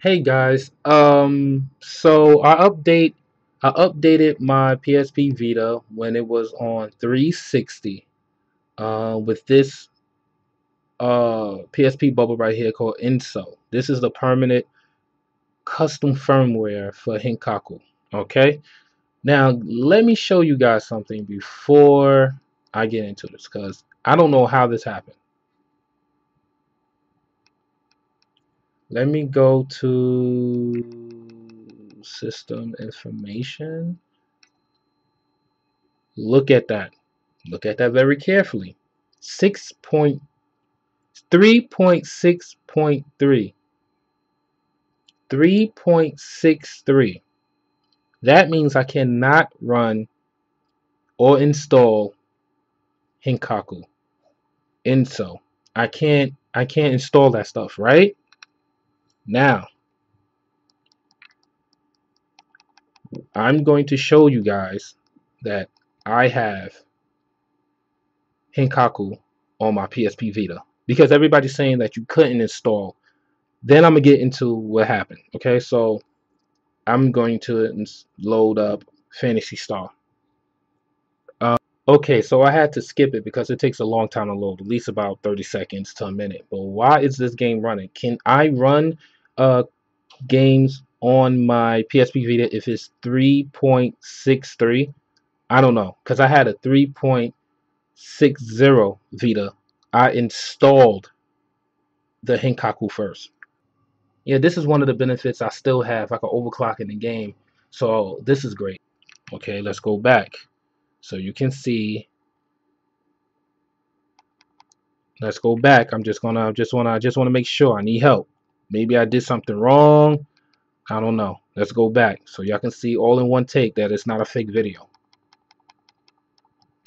Hey guys, so I updated my PSP Vita when it was on 360 with this PSP bubble right here called Enso. This is the permanent custom firmware for Henkaku. Okay, now let me show you guys something before I get into this, because I don't know how this happened. Let me go to system information. Look at that. Look at that very carefully. 3.6.3. 3.63. That means I cannot run or install Henkaku. Enso. I can't install that stuff, right? Now, I'm going to show you guys that I have Henkaku on my PSP Vita, because everybody's saying that you couldn't install. Then I'm going to get into what happened. Okay, so I'm going to load up Phantasy Star. Okay, so I had to skip it because it takes a long time to load, at least about 30 seconds to a minute. But why is this game running? Can I run games on my PSP Vita if it's 3.63? I don't know, because I had a 3.60 Vita. I installed the Henkaku first. Yeah, this is one of the benefits I still have. I can overclock in the game, so this is great. Okay, let's go back so you can see. Let's go back. I just want to make sure. I need help. Maybe I did something wrong. I don't know. Let's go back so y'all can see all in one take that it's not a fake video.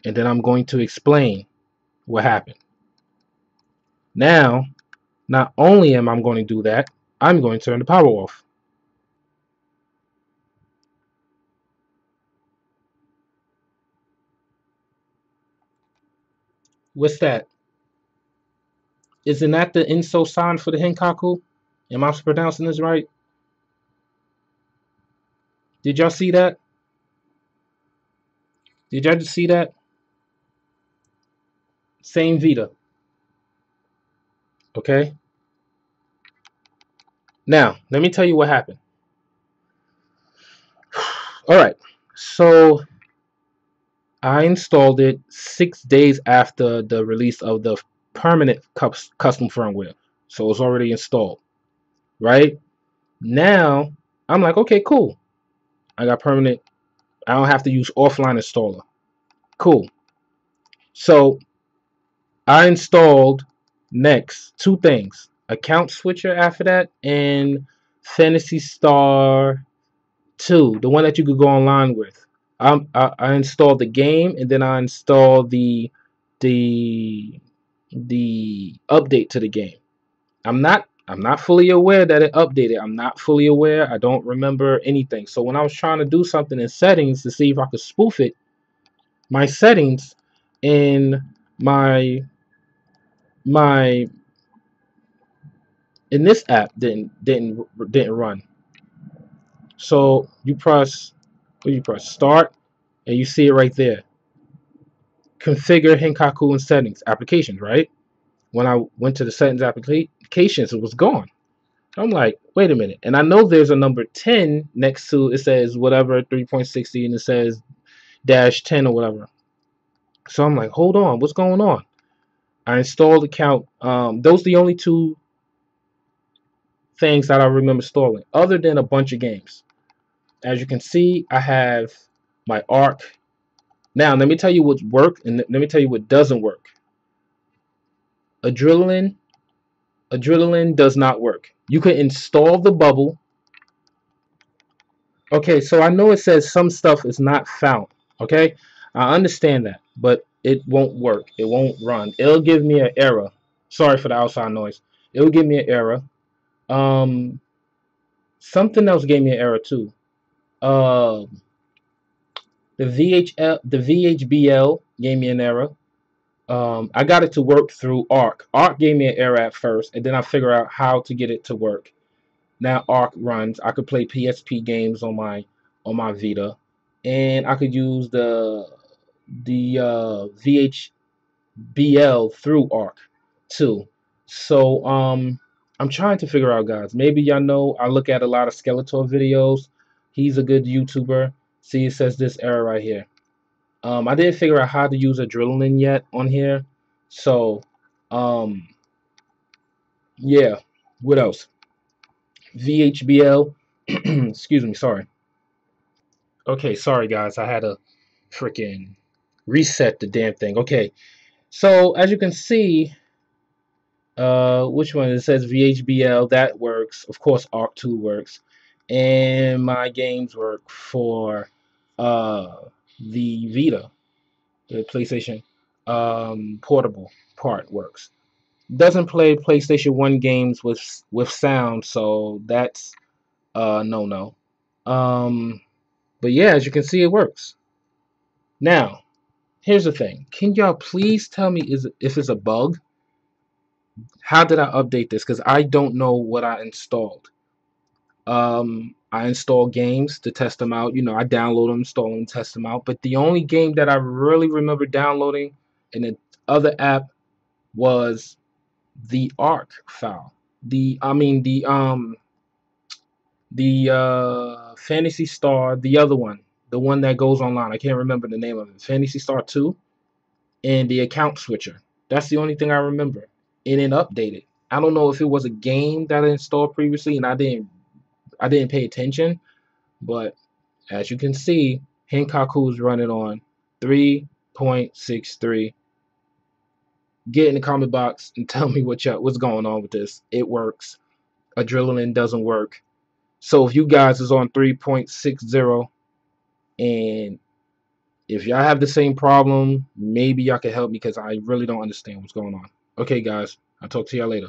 And then I'm going to explain what happened. Now, not only am I going to do that, I'm going to turn the power off. What's that? Isn't that the Enso sign for the Henkaku? Am I pronouncing this right? Did y'all see that? Did y'all just see that? Same Vita. Okay? Now, let me tell you what happened. Alright, so I installed it 6 days after the release of the permanent custom firmware. So it's already installed. Right? Now, I'm like, okay, cool. I got permanent. I don't have to use offline installer. Cool. So I installed next two things. Account Switcher after that, and Phantasy Star 2, the one that you could go online with. I installed the game, and then I installed the update to the game. I'm not fully aware that it updated. I'm not fully aware. I don't remember anything. So when I was trying to do something in settings to see if I could spoof it, my settings in my in this app didn't run. So you press start, and you see it right there. Configure Henkaku and settings applications, right? When I went to the settings applications, it was gone. I'm like, wait a minute. And I know there's a number 10 next to it, says whatever 3.60, and it says -10 or whatever. So I'm like, hold on, what's going on? I installed account. Those are the only two things that I remember installing, other than a bunch of games. As you can see, I have my Arc. Now, let me tell you what worked, and let me tell you what doesn't work. Adrenaline does not work. You can install the bubble. Okay, so I know it says some stuff is not found. Okay, I understand that, but it won't work. It won't run. It'll give me an error. Sorry for the outside noise. It'll give me an error. Something else gave me an error too. The VHBL gave me an error. I got it to work through Arc. Arc gave me an error at first, and then I figured out how to get it to work. now Arc runs. I could play PSP games on my Vita, and I could use the VHBL through Arc too. So I'm trying to figure out, guys. Maybe y'all know I look at a lot of Skeletor videos. He's a good YouTuber. See, it says this error right here. I didn't figure out how to use Adrenaline yet on here. So yeah, what else? VHBL. Excuse me, sorry. Okay, sorry guys, I had to freaking reset the damn thing. Okay, so as you can see, which one? It says VHBL, that works. Of course, Arc 2 works. And my games work for the Vita, the PlayStation portable part works. Doesn't play PlayStation 1 games with sound, so that's no-no. But yeah, as you can see, it works. Now, here's the thing. Can y'all please tell me if it's a bug? How did I update this? Because I don't know what I installed. I install games to test them out. You know, I download them, install them, test them out. But the only game that I really remember downloading in the other app was the Arc file. The Phantasy Star, the other one, the one that goes online. I can't remember the name of it. Phantasy Star 2 and the Account Switcher. That's the only thing I remember. And it updated. I don't know if it was a game that I installed previously and I didn't pay attention, but as you can see, Henkaku is running on 3.63. Get in the comment box and tell me what's going on with this. It works. Adrenaline doesn't work. So if you guys is on 3.60 and if y'all have the same problem, maybe y'all can help me because I really don't understand what's going on. Okay, guys, I'll talk to y'all later.